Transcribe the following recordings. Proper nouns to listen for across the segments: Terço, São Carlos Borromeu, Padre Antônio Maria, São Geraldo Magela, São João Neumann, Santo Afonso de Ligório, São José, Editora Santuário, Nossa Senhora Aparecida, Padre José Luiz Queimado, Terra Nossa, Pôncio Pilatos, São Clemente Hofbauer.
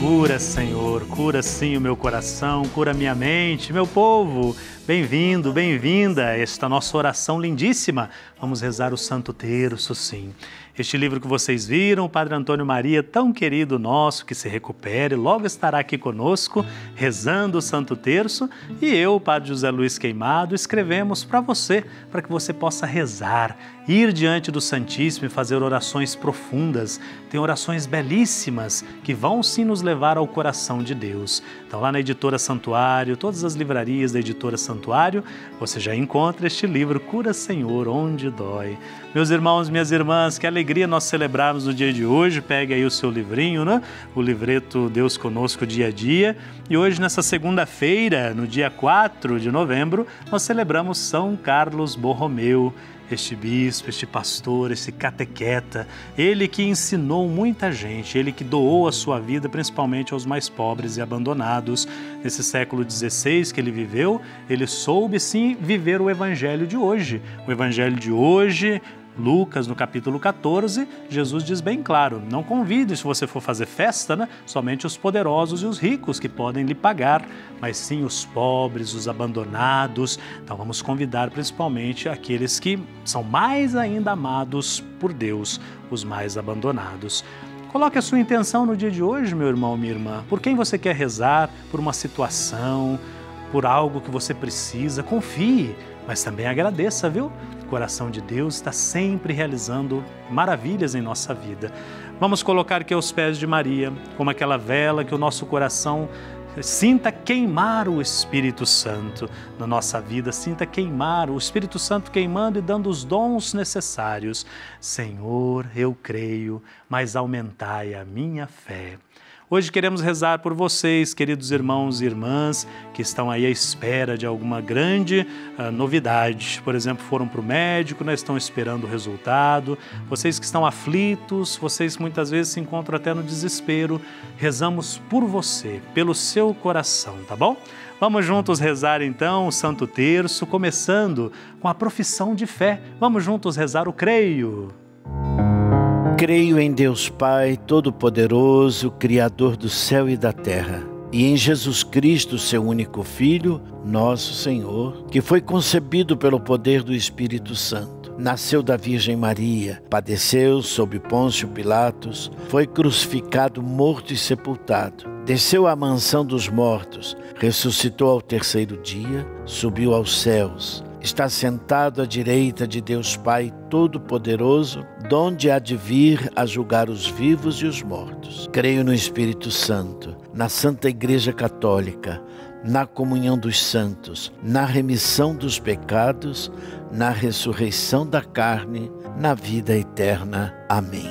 Cura, Senhor, cura sim o meu coração, cura minha mente, meu povo. Bem-vindo, bem-vinda. Esta nossa oração lindíssima. Vamos rezar o Santo Terço, sim. Este livro que vocês viram, o Padre Antônio Maria, tão querido nosso, que se recupere, logo estará aqui conosco, rezando o Santo Terço. E eu, o Padre José Luiz Queimado, escrevemos para você, para que você possa rezar, ir diante do Santíssimo e fazer orações profundas. Tem orações belíssimas que vão sim nos levar ao coração de Deus. Então lá na Editora Santuário, todas as livrarias da Editora Santuário, você já encontra este livro, Cura, Senhor, Onde Dói. Meus irmãos, minhas irmãs, que alegria nós celebrarmos no dia de hoje. Pegue aí o seu livrinho, né? O livreto Deus Conosco Dia a Dia. E hoje, nessa segunda-feira, no dia 4 de novembro, nós celebramos São Carlos Borromeu. Este bispo, este pastor, este catequeta, ele que ensinou muita gente, ele que doou a sua vida principalmente aos mais pobres e abandonados. Nesse século XVI que ele viveu, ele soube sim viver o evangelho de hoje. O evangelho de hoje, Lucas, no capítulo 14, Jesus diz bem claro, não convide, se você for fazer festa, né? Somente os poderosos e os ricos que podem lhe pagar, mas sim os pobres, os abandonados. Então vamos convidar principalmente aqueles que são mais ainda amados por Deus, os mais abandonados. Coloque a sua intenção no dia de hoje, meu irmão, minha irmã. Por quem você quer rezar, por uma situação, por algo que você precisa, confie, mas também agradeça, viu? O coração de Deus está sempre realizando maravilhas em nossa vida. Vamos colocar aqui aos pés de Maria, como aquela vela que o nosso coração sinta queimar o Espírito Santo na nossa vida, sinta queimar o Espírito Santo queimando e dando os dons necessários. Senhor, eu creio, mas aumentai a minha fé. Hoje queremos rezar por vocês, queridos irmãos e irmãs, que estão aí à espera de alguma grande novidade. Por exemplo, foram para o médico, né? Estão esperando o resultado. Vocês que estão aflitos, vocês que muitas vezes se encontram até no desespero, rezamos por você, pelo seu coração, tá bom? Vamos juntos rezar então o Santo Terço, começando com a profissão de fé. Vamos juntos rezar o Creio. Creio em Deus Pai, Todo-Poderoso, Criador do céu e da terra, e em Jesus Cristo, seu único Filho, nosso Senhor, que foi concebido pelo poder do Espírito Santo. Nasceu da Virgem Maria, padeceu sob Pôncio Pilatos, foi crucificado, morto e sepultado. Desceu à mansão dos mortos, ressuscitou ao terceiro dia, subiu aos céus. Está sentado à direita de Deus Pai Todo-Poderoso, donde há de vir a julgar os vivos e os mortos. Creio no Espírito Santo, na Santa Igreja Católica, na comunhão dos santos, na remissão dos pecados, na ressurreição da carne, na vida eterna. Amém.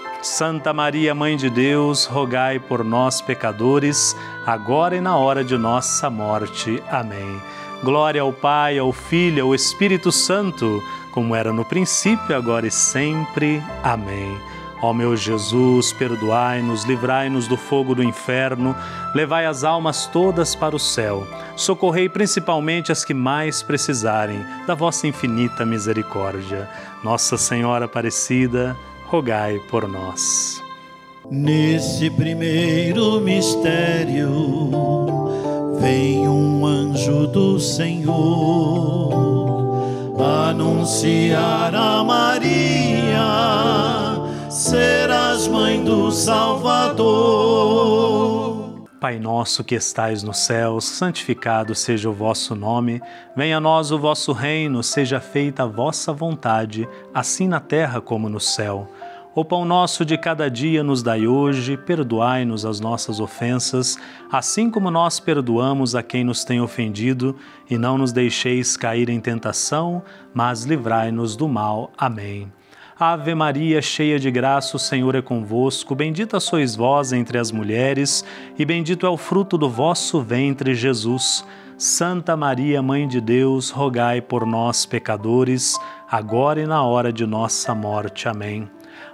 Santa Maria, Mãe de Deus, rogai por nós, pecadores, agora e na hora de nossa morte. Amém. Glória ao Pai, ao Filho, ao Espírito Santo, como era no princípio, agora e sempre. Amém. Ó meu Jesus, perdoai-nos, livrai-nos do fogo do inferno, levai as almas todas para o céu, socorrei principalmente as que mais precisarem da vossa infinita misericórdia. Nossa Senhora Aparecida, rogai por nós. Nesse primeiro mistério, vem um anjo do Senhor anunciar a Maria do Salvador. Pai nosso que estais nos céus, santificado seja o vosso nome. Venha a nós o vosso reino, seja feita a vossa vontade, assim na terra como no céu. O pão nosso de cada dia nos dai hoje, perdoai-nos as nossas ofensas, assim como nós perdoamos a quem nos tem ofendido, e não nos deixeis cair em tentação, mas livrai-nos do mal. Amém. Ave Maria, cheia de graça, o Senhor é convosco, bendita sois vós entre as mulheres, e bendito é o fruto do vosso ventre, Jesus. Santa Maria, Mãe de Deus, rogai por nós, pecadores, agora e na hora de nossa morte. Amém.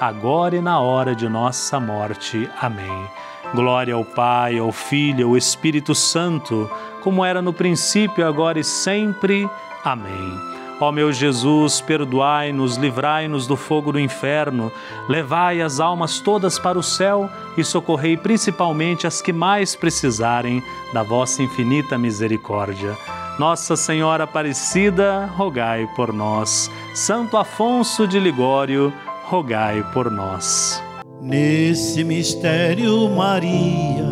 agora e na hora de nossa morte. Amém. Glória ao Pai, ao Filho, ao Espírito Santo, como era no princípio, agora e sempre. Amém. Ó meu Jesus, perdoai-nos, livrai-nos do fogo do inferno, levai as almas todas para o céu e socorrei principalmente as que mais precisarem da vossa infinita misericórdia. Nossa Senhora Aparecida, rogai por nós. Santo Afonso de Ligório, rogai por nós. Nesse mistério, Maria,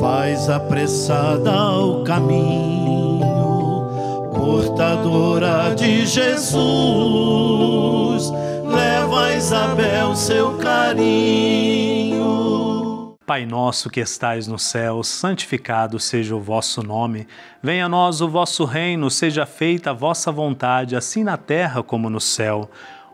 faz apressada ao caminho, portadora de Jesus, leva a Isabel seu carinho. Pai nosso que estais no céu, santificado seja o vosso nome. Venha a nós o vosso reino, seja feita a vossa vontade, assim na terra como no céu.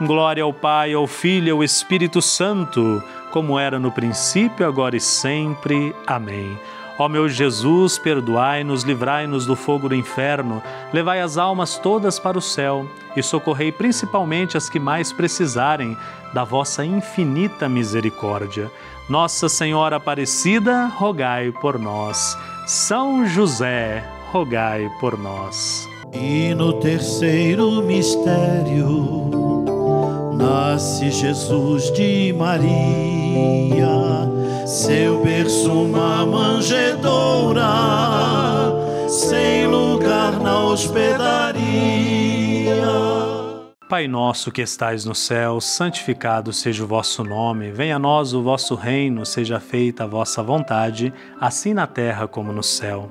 Glória ao Pai, ao Filho e ao Espírito Santo, como era no princípio, agora e sempre. Amém. Ó meu Jesus, perdoai-nos, livrai-nos do fogo do inferno, levai as almas todas para o céu e socorrei principalmente as que mais precisarem da vossa infinita misericórdia. Nossa Senhora Aparecida, rogai por nós. São José, rogai por nós. E no terceiro mistério nasce Jesus de Maria, seu berço uma manjedoura, sem lugar na hospedaria. Pai nosso que estais no céu, santificado seja o vosso nome. Venha a nós o vosso reino, seja feita a vossa vontade, assim na terra como no céu.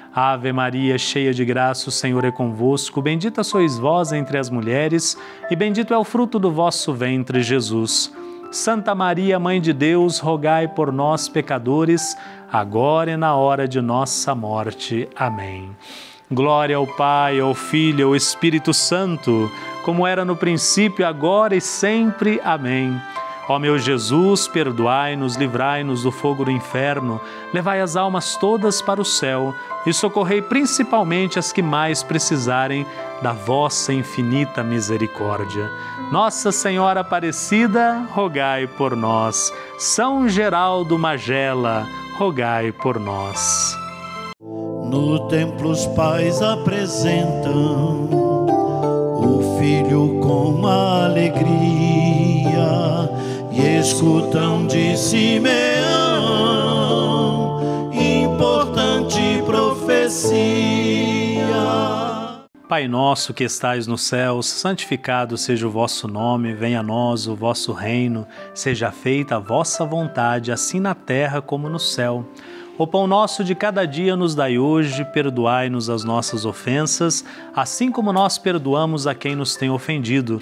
Ave Maria, cheia de graça, o Senhor é convosco. Bendita sois vós entre as mulheres, e bendito é o fruto do vosso ventre, Jesus. Santa Maria, Mãe de Deus, rogai por nós, pecadores, agora e na hora de nossa morte. Amém. Glória ao Pai, ao Filho, ao Espírito Santo, como era no princípio, agora e sempre. Amém. Ó meu Jesus, perdoai-nos, livrai-nos do fogo do inferno, levai as almas todas para o céu e socorrei principalmente as que mais precisarem da vossa infinita misericórdia. Nossa Senhora Aparecida, rogai por nós. São Geraldo Magela, rogai por nós. No templo os pais apresentam o filho com alegria e escutam de Simeão importante profecia. Pai nosso que estais nos céus, santificado seja o vosso nome, venha a nós o vosso reino, seja feita a vossa vontade, assim na terra como no céu. O pão nosso de cada dia nos dai hoje, perdoai-nos as nossas ofensas, assim como nós perdoamos a quem nos tem ofendido.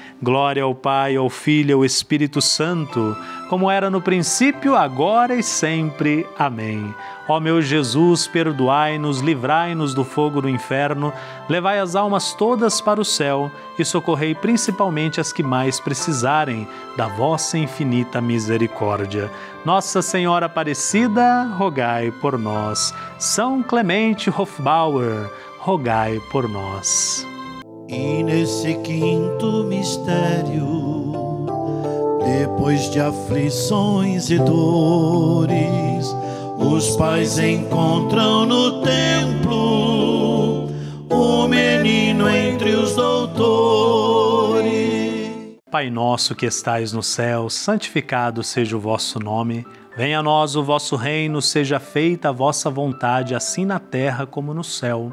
Glória ao Pai, ao Filho e ao Espírito Santo, como era no princípio, agora e sempre. Amém. Ó meu Jesus, perdoai-nos, livrai-nos do fogo do inferno, levai as almas todas para o céu e socorrei principalmente as que mais precisarem da vossa infinita misericórdia. Nossa Senhora Aparecida, rogai por nós. São Clemente Hofbauer, rogai por nós. E nesse quinto mistério, depois de aflições e dores, os pais encontram no templo o menino entre os doutores. Pai nosso que estais no céu, santificado seja o vosso nome. Venha a nós o vosso reino, seja feita a vossa vontade, assim na terra como no céu.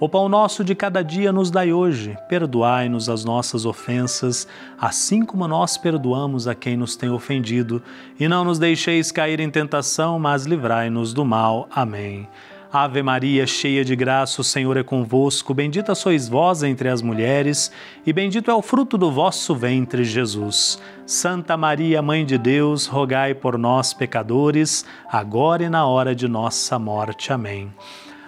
O pão nosso de cada dia nos dai hoje, perdoai-nos as nossas ofensas, assim como nós perdoamos a quem nos tem ofendido, e não nos deixeis cair em tentação, mas livrai-nos do mal. Amém. Ave Maria, cheia de graça, o Senhor é convosco, bendita sois vós entre as mulheres, e bendito é o fruto do vosso ventre, Jesus. Santa Maria, Mãe de Deus, rogai por nós, pecadores, agora e na hora de nossa morte. Amém.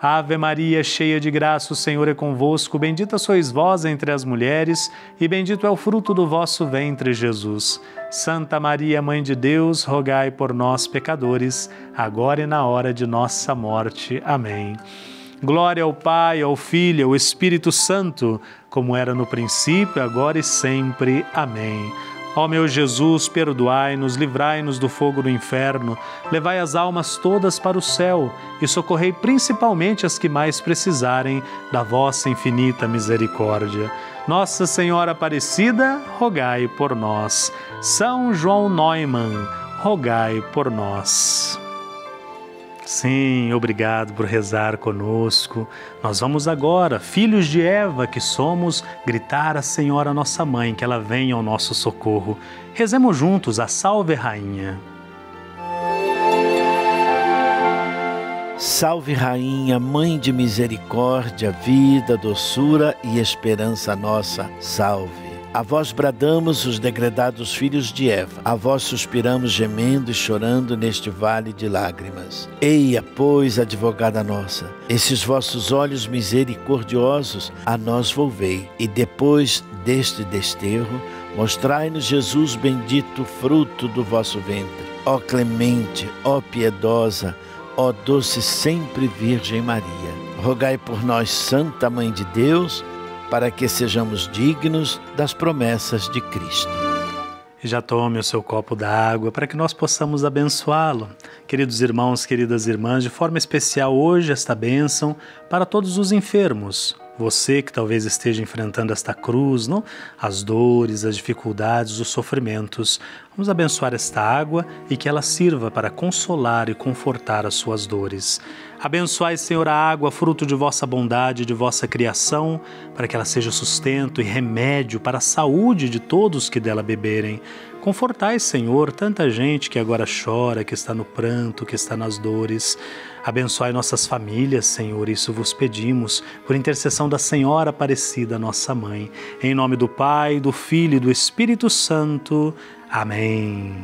Ave Maria, cheia de graça, o Senhor é convosco, bendita sois vós entre as mulheres, e bendito é o fruto do vosso ventre, Jesus. Santa Maria, Mãe de Deus, rogai por nós, pecadores, agora e na hora de nossa morte. Amém. Glória ao Pai, ao Filho, ao Espírito Santo, como era no princípio, agora e sempre. Amém. Ó meu Jesus, perdoai-nos, livrai-nos do fogo do inferno, levai as almas todas para o céu e socorrei principalmente as que mais precisarem da vossa infinita misericórdia. Nossa Senhora Aparecida, rogai por nós. São João Neumann, rogai por nós. Sim, obrigado por rezar conosco. Nós vamos agora, filhos de Eva que somos, gritar à Senhora Nossa Mãe que ela venha ao nosso socorro. Rezemos juntos a Salve Rainha. Salve Rainha, Mãe de misericórdia, vida, doçura e esperança nossa, salve. A vós bradamos os degredados filhos de Eva, a vós suspiramos gemendo e chorando neste vale de lágrimas. Eia, pois, advogada nossa, esses vossos olhos misericordiosos a nós volvei, e depois deste desterro, mostrai-nos Jesus bendito, fruto do vosso ventre. Ó clemente, ó piedosa, ó doce sempre Virgem Maria, rogai por nós, Santa Mãe de Deus, para que sejamos dignos das promessas de Cristo. Já tome o seu copo d'água para que nós possamos abençoá-lo. Queridos irmãos, queridas irmãs, de forma especial hoje esta bênção para todos os enfermos, Você que talvez esteja enfrentando esta cruz, não? As dores, as dificuldades, os sofrimentos. Vamos abençoar esta água e que ela sirva para consolar e confortar as suas dores. Abençoai, Senhor, a água, fruto de vossa bondade, de vossa criação, para que ela seja sustento e remédio para a saúde de todos que dela beberem. Confortai, Senhor, tanta gente que agora chora, que está no pranto, que está nas dores. Abençoai nossas famílias, Senhor, isso vos pedimos, por intercessão da Senhora Aparecida, nossa Mãe. Em nome do Pai, do Filho e do Espírito Santo. Amém.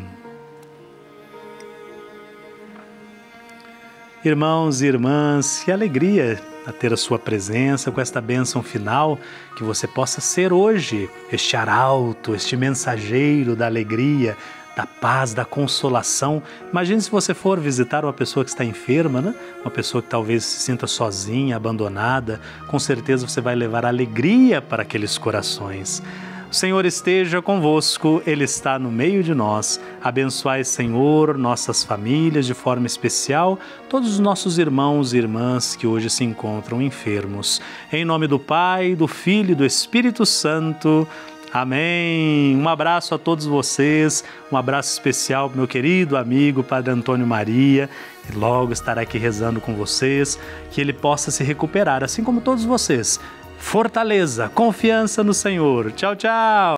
Irmãos e irmãs, que alegria a ter a sua presença com esta bênção final, que você possa ser hoje este arauto, este mensageiro da alegria, da paz, da consolação. Imagine se você for visitar uma pessoa que está enferma, né? Uma pessoa que talvez se sinta sozinha, abandonada. Com certeza você vai levar alegria para aqueles corações. O Senhor esteja convosco, Ele está no meio de nós. Abençoai, Senhor, nossas famílias, de forma especial, todos os nossos irmãos e irmãs que hoje se encontram enfermos. Em nome do Pai, do Filho e do Espírito Santo. Amém. Um abraço a todos vocês, um abraço especial para o meu querido amigo Padre Antônio Maria, que logo estará aqui rezando com vocês, que ele possa se recuperar, assim como todos vocês. Fortaleza, confiança no Senhor. Tchau, tchau!